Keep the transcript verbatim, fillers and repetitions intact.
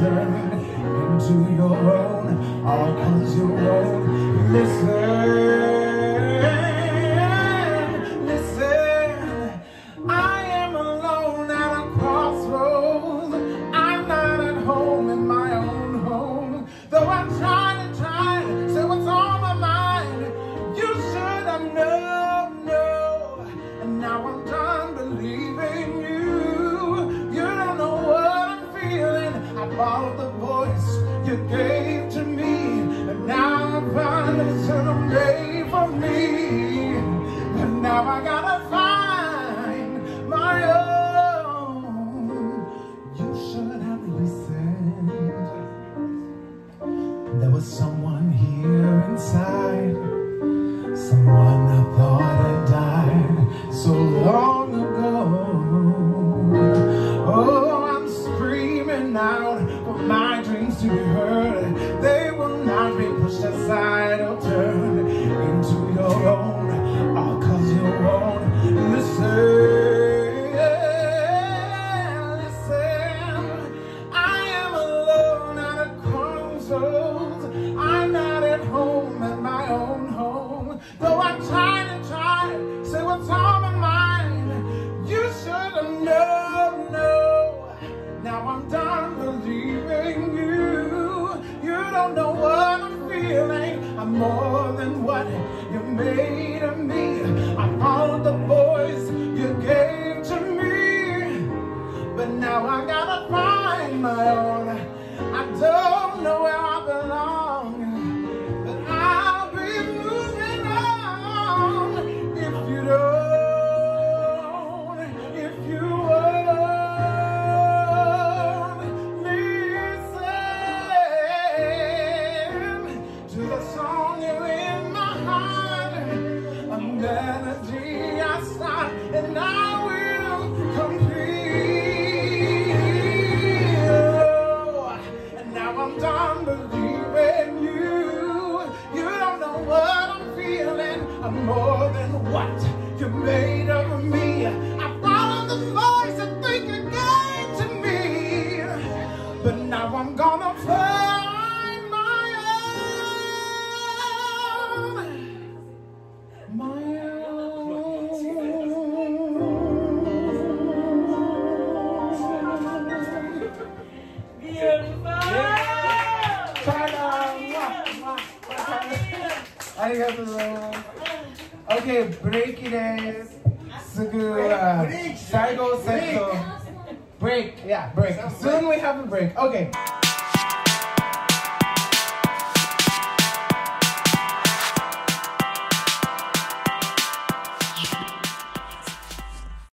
turn into your own, all 'cause your own. Listen, listen, I am alone at a crossroads. I'm not at home in my own home, though I'm trying to try to say what's on my mind. You should have known, no, and now I'm done believing you. All the voice you gave to me, and now I'm finally turned away from me. And now I gotta find my own. You should have listened. There was someone here inside, someone I thought had died so long ago. Oh, I'm screaming out my dreams to be heard. They will not be pushed aside or turned into your own, all 'cause you won't listen. Listen, I am alone at a crossroads. I'm not at home in my own home, though I try and try to say what's on my mind. You should have known, no, now I'm done believing. I'm more than what you made of me. I followed the voice you gave to me, but now I gotta find my own. I don't know where I belong, but I'll be moving on if you don't, if you won't listen to the song. Energy I start and I will complete. Oh, and now I'm done believing you. You don't know what I'm feeling. I'm more than what you made of me. I followed the voice I think you gave to me, but now I'm gonna play. Okay, break it is Sugu Saigo Seto. Break, yeah, break. Sounds Soon break. We have a break. Okay.